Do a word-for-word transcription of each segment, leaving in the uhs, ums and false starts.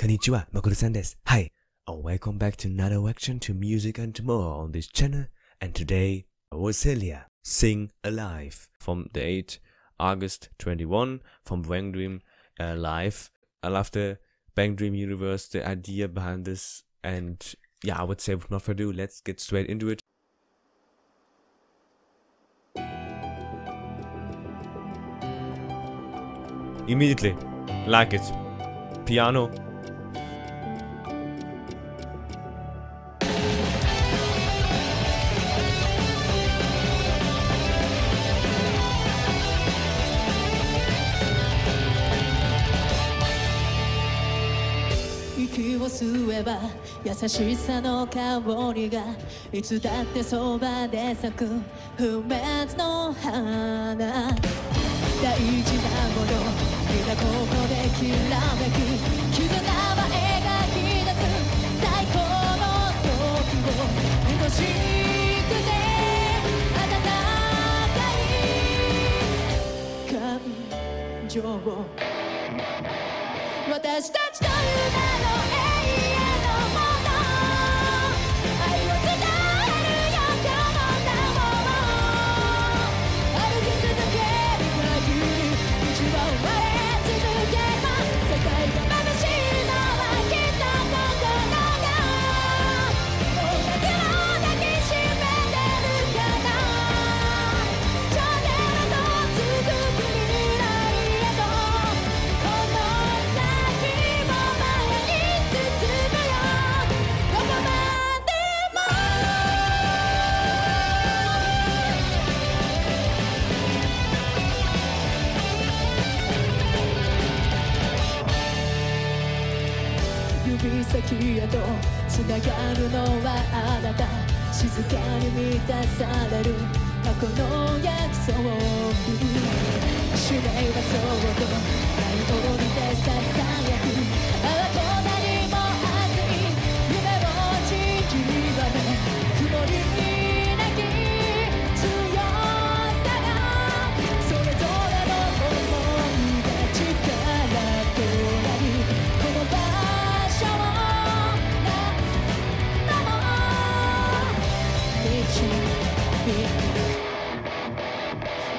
Konnichiwa, Makuru-san desu. Hi, and welcome back to another reaction to music and more on this channel. And today, Roselia, Sing Alive, from the eighth August twenty-one, from BanG Dream uh, Live. I love the BanG Dream universe, the idea behind this, and yeah, I would say without further ado, let's get straight into it. Immediately, like it. Piano.息を吸えば優しさの香りがいつだってそばで咲く不滅の花。大事なもの皆ここできらめく絆は描き出す最高の時を愛しくて温かい感情を私たちと夢の指先へと繋がるのはあなた静かに満たされる過去の約束指令はそうと舞い降りてささやくああこんなにも熱い夢をちぎばね曇りなき強さがそれぞれの想いが力と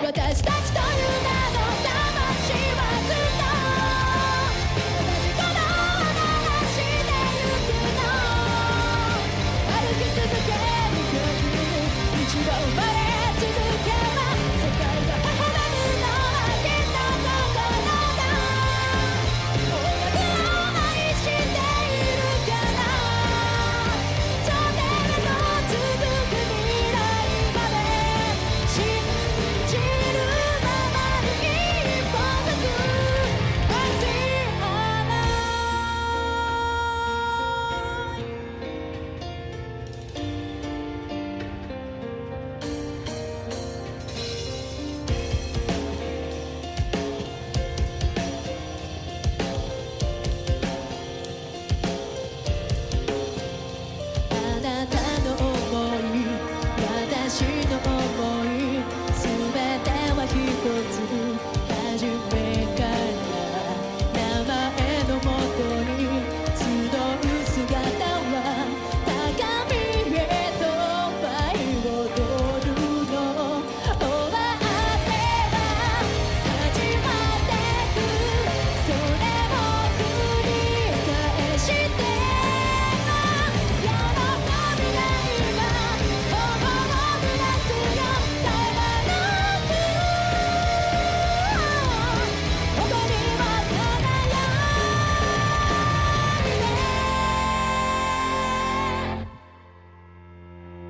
私たちという名の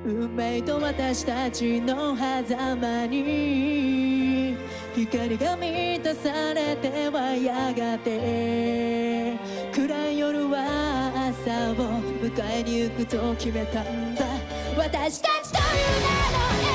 運命と私たちの狭間に光が満たされてはやがて暗い夜は朝を迎えに行くと決めたんだ私たちという名の「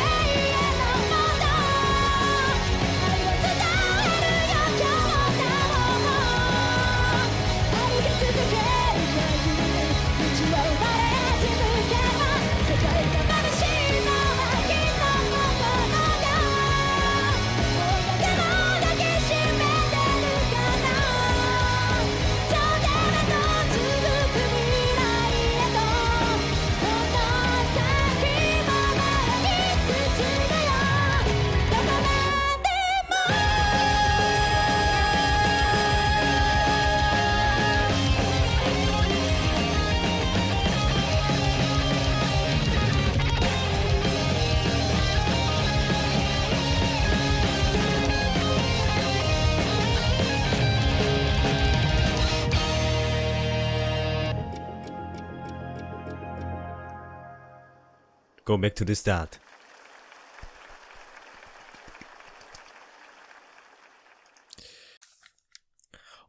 Go back to the start.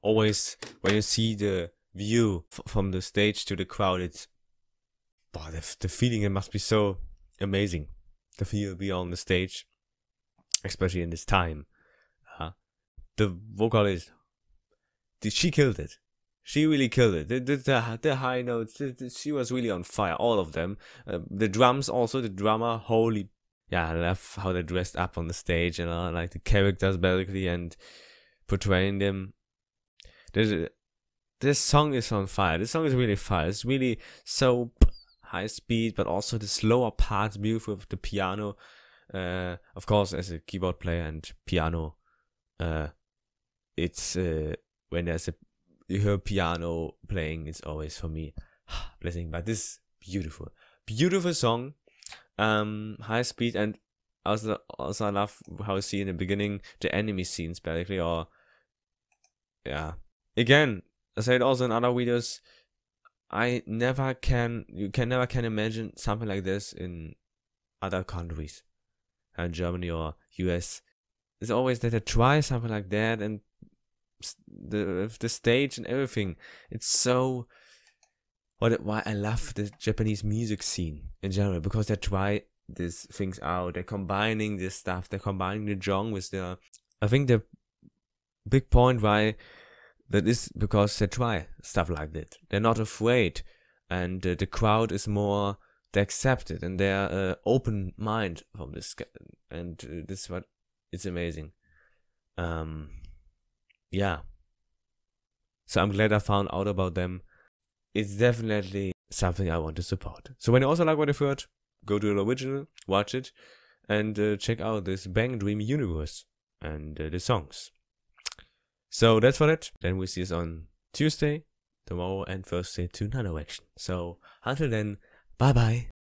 Always when you see the view f from the stage to the crowd, it's oh, the, f the feeling, it must be so amazing. The feel be on the stage, especially in this time. Uh, the vocalist, did she killed it? She really killed it. The, the, the, the high notes, the, the, she was really on fire, all of them. Uh, the drums also, the drummer, holy... Yeah, I love how they dressed up on the stage, and I like the characters basically and portraying them. There's a, this song is on fire. This song is really fire. It's really so high speed, but also the slower parts, beautiful with the piano. Uh, of course, as a keyboard player and piano, uh, it's uh, when there's a... You hear piano playing, it's always for me blessing. But this beautiful, beautiful song, um, high speed, and also also I love how you see in the beginning the enemy scenes basically. Or yeah, again I said also in other videos, I never can you can never can imagine something like this in other countries, in Germany or U S. It's always that I try something like that and. The the stage and everything, it's so what why I love the Japanese music scene in general, because they try these things out. They're combining this stuff. They're combining the genre with the. I think the big point why that is because they try stuff like that. They're not afraid, and uh, the crowd is more they accept it and they're uh, open mind from this. And uh, this is what it's amazing. Um. Yeah, so I'm glad I found out about them. It's definitely something I want to support. So when you also like what you've heard, go to the original, watch it, and uh, check out this BanG Dream universe and uh, the songs. So that's for it. Then we see us on Tuesday, tomorrow, and Thursday to Nano Action. So until then, bye bye.